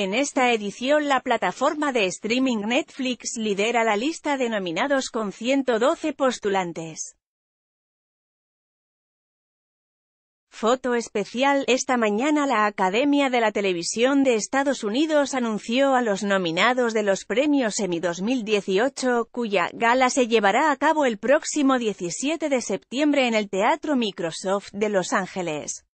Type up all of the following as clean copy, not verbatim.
En esta edición la plataforma de streaming Netflix lidera la lista de nominados con 112 postulantes. Foto especial. Esta mañana la Academia de la Televisión de Estados Unidos anunció a los nominados de los premios Emmy 2018, cuya gala se llevará a cabo el próximo 17 de septiembre en el Teatro Microsoft de Los Ángeles.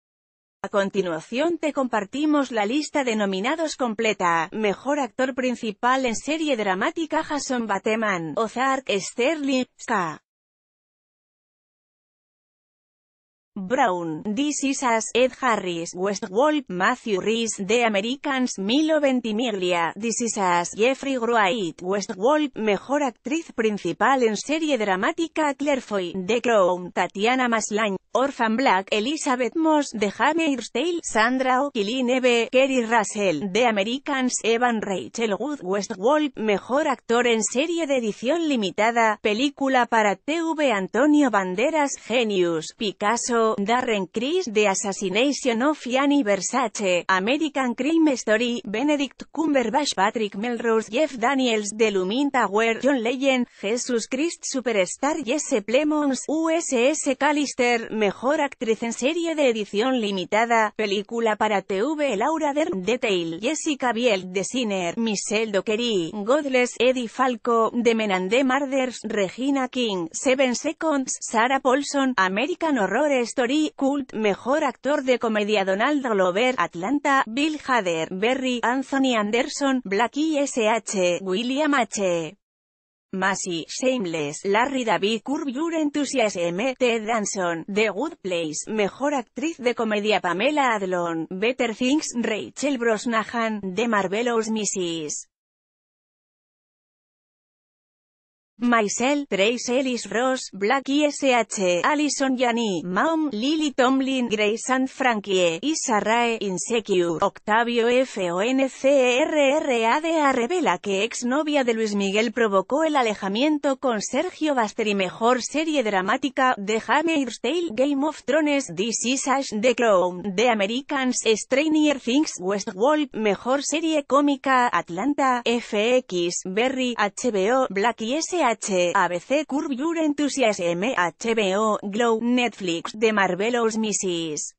A continuación te compartimos la lista de nominados completa. Mejor actor principal en serie dramática: Jason Bateman, Ozark; Sterling Brown, This Is Us; Ed Harris, Westworld; Matthew Reese, The Americans; Milo Ventimiglia, This Is Us; Jeffrey Wright, Westworld. Mejor actriz principal en serie dramática: Claire Foy, The Crown; Tatiana Maslan, Orphan Black; Elizabeth Moss, The Handmaid's Tale; Sandra Oh, Killing Eve; Kerry Russell, The Americans; Evan Rachel Wood, Westworld. Mejor actor en serie de edición limitada, película para TV: Antonio Banderas, Genius; Picasso, Darren Criss, The Assassination of Gianni Versace; American Crime Story, Benedict Cumberbatch; Patrick Melrose, Jeff Daniels; The Lumin Tower, John Legend; Jesus Christ Superstar, Jesse Plemons, USS Callister. Mejor actriz en serie de edición limitada, película para TV: Laura Dern, The Tale; Jessica Biel, The Sinner; Michelle Dockery, Godless; Eddie Falco, The Menande Murders; Regina King, Seven Seconds; Sarah Paulson, American Horror Story, Cult. Mejor actor de comedia: Donald Glover, Atlanta; Bill Hader, Barry; Anthony Anderson, Black-ish; William H. Macy, Shameless; Larry David, Curb Your Enthusiasm; Ted Danson, The Good Place. Mejor actriz de comedia: Pamela Adlon, Better Things; Rachel Brosnahan, The Marvelous Mrs. Maisel, Trace Ellis Ross, Black-ish; Allison Janney, Mom; Lily Tomlin, Grace and Frankie; Issa Rae, Insecure; Octavio Fonseca revela que exnovia de Luis Miguel provocó el alejamiento con Sergio Basteri. Mejor serie dramática: The Handmaid's Tale, Game of Thrones; This Is Us, The Crown; The Americans; Stranger Things; Westworld. Mejor serie cómica: Atlanta, FX; Barry, HBO; Black-ish, ABC; Curb Your Enthusiasm, HBO; Glow, Netflix; The Marvelous Mrs.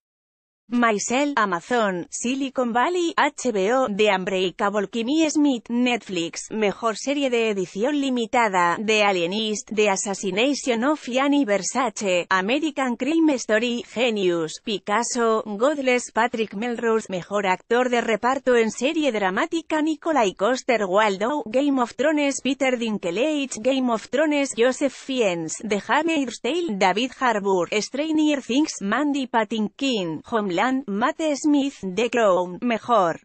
Maisel, Amazon; Silicon Valley, HBO; The Unbreakable Kimmy Schmidt, Netflix. Mejor serie de edición limitada: The Alienist, The Assassination of Gianni Versace; American Crime Story, Genius; Picasso, Godless; Patrick Melrose. Mejor actor de reparto en serie dramática: Nicolai Coster-Waldau, Game of Thrones; Peter Dinklage, Game of Thrones; Joseph Fiennes, The Handmaid's Tale; David Harbour, Stranger Things; Mandy Patinkin, Homeland; Matt Smith, The Crown. Mejor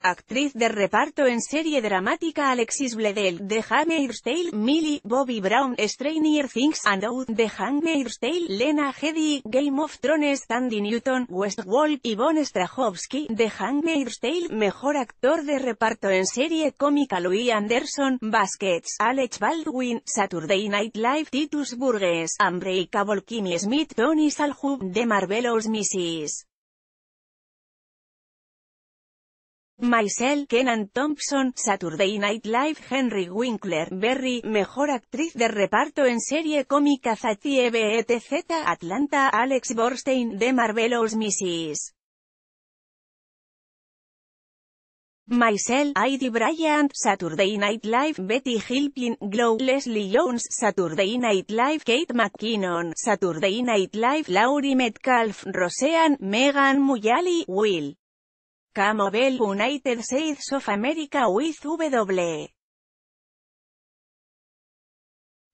actriz de reparto en serie dramática: Alexis Bledel, The Handmaid's Tale; Millie Bobby Brown, Stranger Things and Out; The Handmaid's Tale; Lena Headey, Game of Thrones; Tandy Newton, Westworld; Yvonne Strahovski, The Handmaid's Tale. Mejor actor de reparto en serie cómica: Louis Anderson, Baskets; Alec Baldwin, Saturday Night Live; Titus Burgess, Unbreakable Kimmy Schmidt; Tony Shalhoub, The Marvelous Mrs. Maisel, Kenan Thompson, Saturday Night Live; Henry Winkler, Barry. Mejor actriz de reparto en serie cómica: Zazie Beetz, Atlanta; Alex Borstein, The Marvelous Mrs. Maisel, Heidi Bryant, Saturday Night Live; Betty Gilpin, Glow; Leslie Jones, Saturday Night Live; Kate McKinnon, Saturday Night Live; Laurie Metcalf, Roseanne; Megan Mullally, Will Campbell, United States of America with W.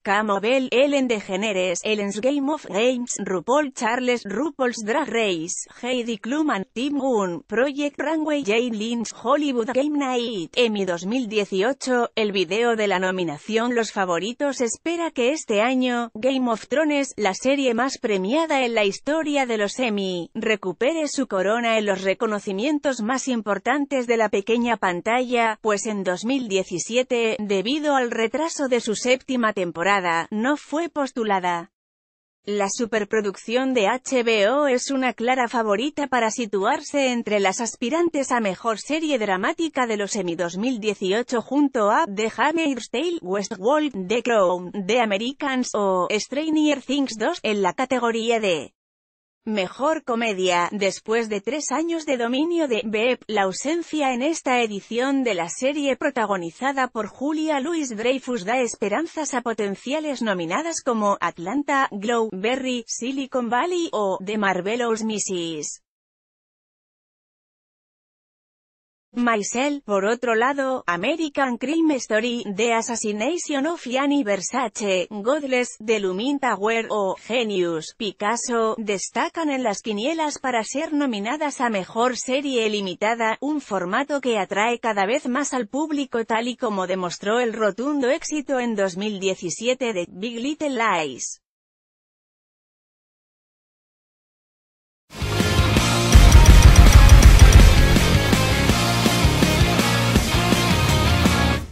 Campbell, Ellen DeGeneres, Ellen's Game of Games; RuPaul Charles, RuPaul's Drag Race; Heidi Klum and Tim Gunn, Project Runway; Jane Lynch, Hollywood Game Night. Emmy 2018, el video de la nominación. Los favoritos: espera que este año, Game of Thrones, la serie más premiada en la historia de los Emmy, recupere su corona en los reconocimientos más importantes de la pequeña pantalla, pues en 2017, debido al retraso de su séptima temporada, no fue postulada. La superproducción de HBO es una clara favorita para situarse entre las aspirantes a mejor serie dramática de los Emmy 2018 junto a The Handmaid's Tale, Westworld, The Crown, The Americans o Stranger Things 2, en la categoría de mejor comedia. Después de 3 años de dominio de BEP, la ausencia en esta edición de la serie protagonizada por Julia Louis-Dreyfus da esperanzas a potenciales nominadas como Atlanta, Glow, Barry, Silicon Valley o The Marvelous Mrs. Maisel. Por otro lado, American Crime Story, The Assassination of Gianni Versace, Godless, The Lumin Tower o Genius, Picasso, destacan en las quinielas para ser nominadas a Mejor Serie Limitada, un formato que atrae cada vez más al público tal y como demostró el rotundo éxito en 2017 de Big Little Lies.